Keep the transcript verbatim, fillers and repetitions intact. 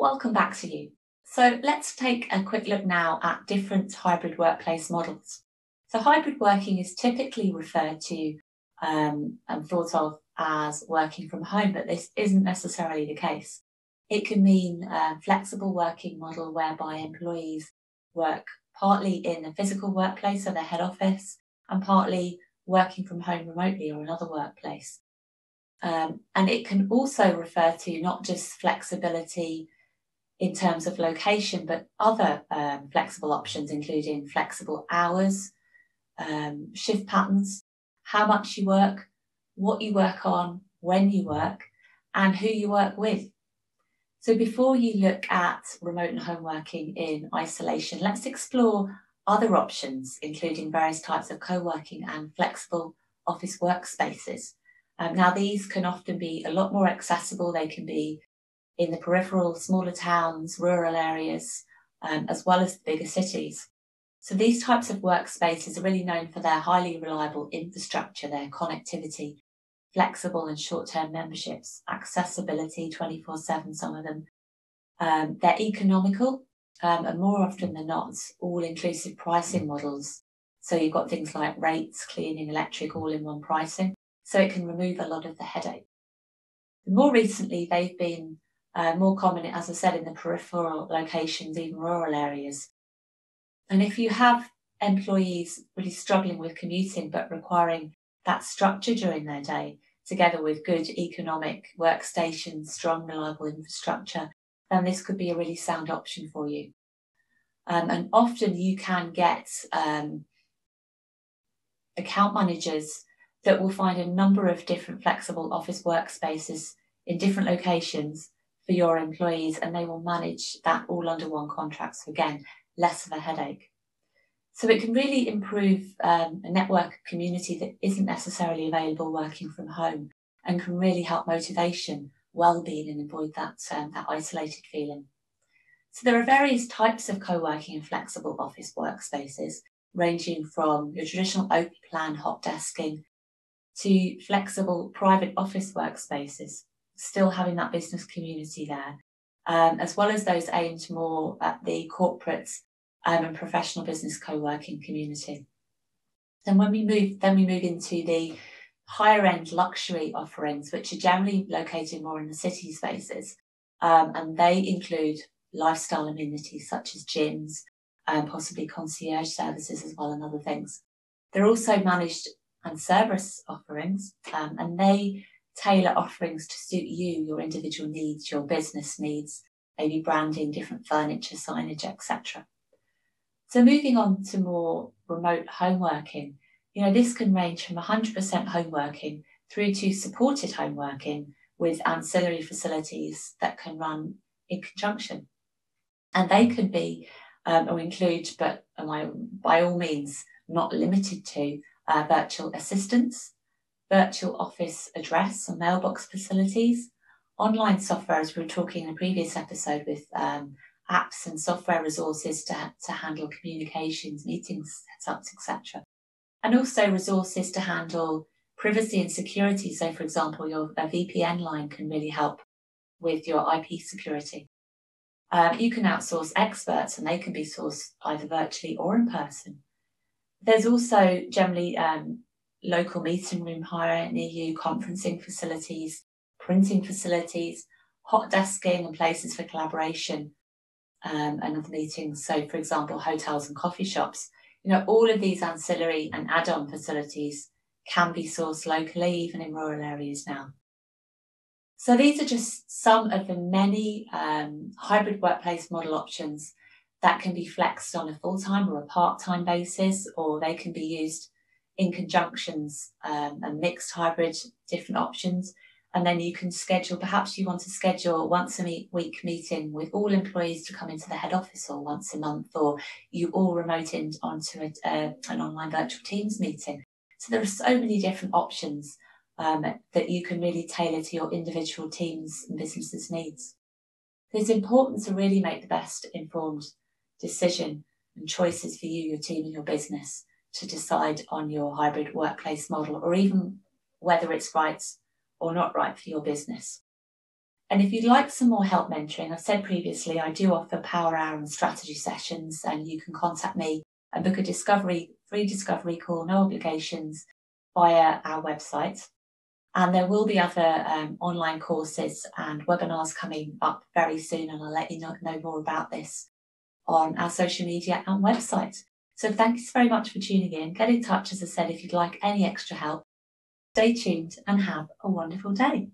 Welcome back to you. So let's take a quick look now at different hybrid workplace models. So hybrid working is typically referred to um, and thought of as working from home, but this isn't necessarily the case. It can mean a flexible working model whereby employees work partly in a physical workplace, so their head office, and partly working from home remotely or another workplace. Um, and it can also refer to not just flexibility in terms of location, but other um, flexible options, including flexible hours, um, shift patterns, how much you work, what you work on, when you work, and who you work with. So before you look at remote and home working in isolation, let's explore other options, including various types of co-working and flexible office workspaces. Um, now, these can often be a lot more accessible. They can be in the peripheral, smaller towns, rural areas, um, as well as the bigger cities. So these types of workspaces are really known for their highly reliable infrastructure, their connectivity, flexible and short-term memberships, accessibility twenty-four seven, some of them. Um, they're economical um, and more often than not, all-inclusive pricing models. So you've got things like rates, cleaning, electric, all-in-one pricing. So it can remove a lot of the headache. More recently, they've been uh, more common, as I said, in the peripheral locations, even rural areas. And if you have employees really struggling with commuting but requiring that structure during their day, together with good economic workstations, strong, reliable infrastructure, then this could be a really sound option for you. Um, and often you can get um, account managers that will find a number of different flexible office workspaces in different locations for your employees, and they will manage that all under one contract. So again, less of a headache. So it can really improve um, a network community that isn't necessarily available working from home, and can really help motivation, well-being, and avoid that, um, that isolated feeling. So there are various types of co-working and flexible office workspaces, ranging from your traditional open plan hot desking to flexible private office workspaces, still having that business community there, um, as well as those aimed more at the corporate um, and professional business co-working community. Then when we move, then we move into the higher end luxury offerings, which are generally located more in the city spaces, um, and they include lifestyle amenities such as gyms, um, possibly concierge services as well, and other things. They're also managed and service offerings, um, and they tailor offerings to suit you, your individual needs, your business needs, maybe branding, different furniture, signage, et cetera. So moving on to more remote home working, you know, this can range from one hundred percent home working through to supported home working with ancillary facilities that can run in conjunction. And they can be um, or include, but by all means not limited to, Uh, virtual assistants, virtual office address and mailbox facilities, online software, as we were talking in a previous episode, with um, apps and software resources to, to handle communications, meetings, setups, et cetera. And also resources to handle privacy and security. So, for example, your a V P N line can really help with your I P security. Uh, you can outsource experts, and they can be sourced either virtually or in person. There's also generally um, local meeting room hire near you, conferencing facilities, printing facilities, hot desking and places for collaboration um, and other meetings. So, for example, hotels and coffee shops. You know, all of these ancillary and add-on facilities can be sourced locally, even in rural areas now. So these are just some of the many um, hybrid workplace model options that can be flexed on a full-time or a part-time basis, or they can be used in conjunctions um, and mixed hybrid, different options. And then you can schedule, perhaps you want to schedule once a meet, week meeting with all employees to come into the head office, or once a month, or you all remote in onto a, uh, an online virtual Teams meeting. So there are so many different options um, that you can really tailor to your individual teams and businesses' needs. It's important to really make the best informed decision and choices for you, your team and your business to decide on your hybrid workplace model, or even whether it's right or not right for your business. And if you'd like some more help mentoring, I've said previously, I do offer Power Hour and strategy sessions, and you can contact me and book a discovery, free discovery call, no obligations, via our website. And there will be other um, online courses and webinars coming up very soon, and I'll let you know, know more about this on our social media and website. So thanks very much for tuning in. Get in touch, as I said, if you'd like any extra help. Stay tuned and have a wonderful day.